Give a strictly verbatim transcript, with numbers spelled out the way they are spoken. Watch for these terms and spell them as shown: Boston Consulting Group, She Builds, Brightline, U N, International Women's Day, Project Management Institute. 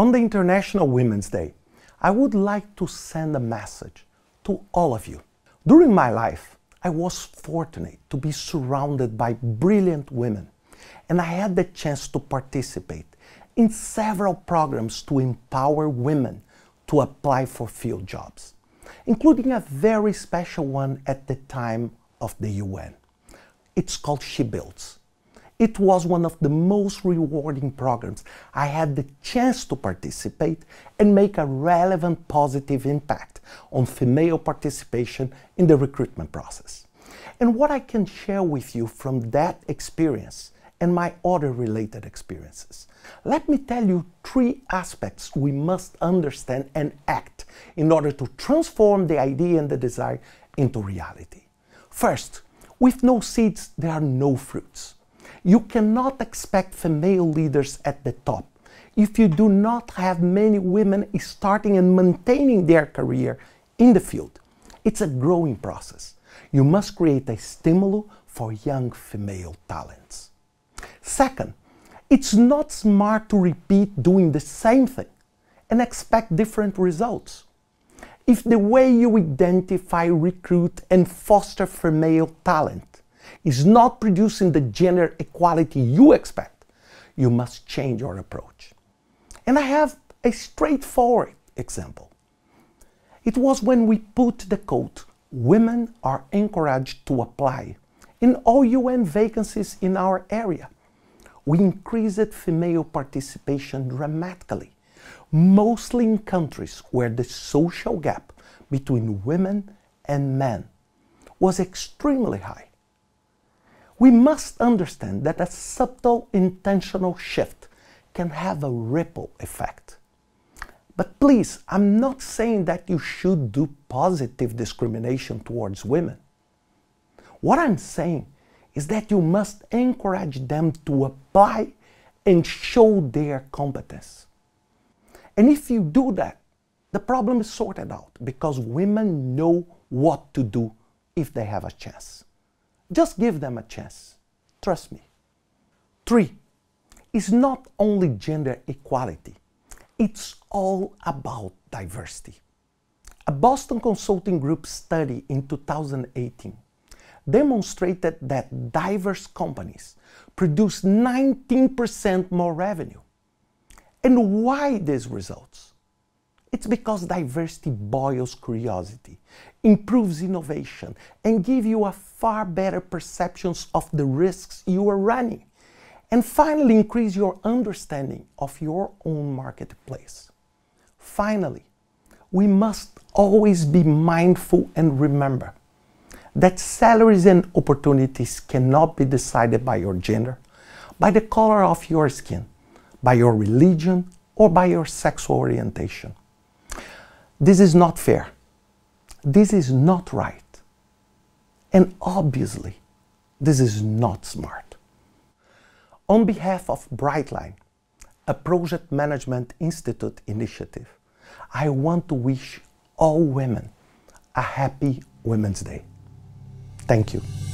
On the International Women's Day, I would like to send a message to all of you. During my life, I was fortunate to be surrounded by brilliant women, and I had the chance to participate in several programs to empower women to apply for field jobs, including a very special one at the time of the U N. It's called She Builds. It was one of the most rewarding programs I had the chance to participate and make a relevant positive impact on female participation in the recruitment process. And what I can share with you from that experience and my other related experiences. Let me tell you three aspects we must understand and act in order to transform the idea and the desire into reality. First, with no seeds, there are no fruits. You cannot expect female leaders at the top if you do not have many women starting and maintaining their career in the field. It's a growing process. You must create a stimulus for young female talents. Second, it's not smart to repeat doing the same thing and expect different results. If the way you identify, recruit, and foster female talent is not producing the gender equality you expect, you must change your approach. And I have a straightforward example. It was when we put the quote, "Women are encouraged to apply," in all U N vacancies in our area. We increased female participation dramatically, mostly in countries where the social gap between women and men was extremely high. We must understand that a subtle, intentional shift can have a ripple effect. But please, I'm not saying that you should do positive discrimination towards women. What I'm saying is that you must encourage them to apply and show their competence. And if you do that, the problem is sorted out because women know what to do if they have a chance. Just give them a chance. Trust me. Three, it's not only gender equality. It's all about diversity. A Boston Consulting Group study in two thousand eighteen demonstrated that diverse companies produce nineteen percent more revenue. And why these results? It's because diversity boils curiosity, improves innovation, and gives you a far better perception of the risks you are running, and finally increase your understanding of your own marketplace. Finally, we must always be mindful and remember that salaries and opportunities cannot be decided by your gender, by the color of your skin, by your religion, or by your sexual orientation. This is not fair. This is not right. And obviously, this is not smart. On behalf of Brightline, a Project Management Institute initiative, I want to wish all women a happy Women's Day. Thank you.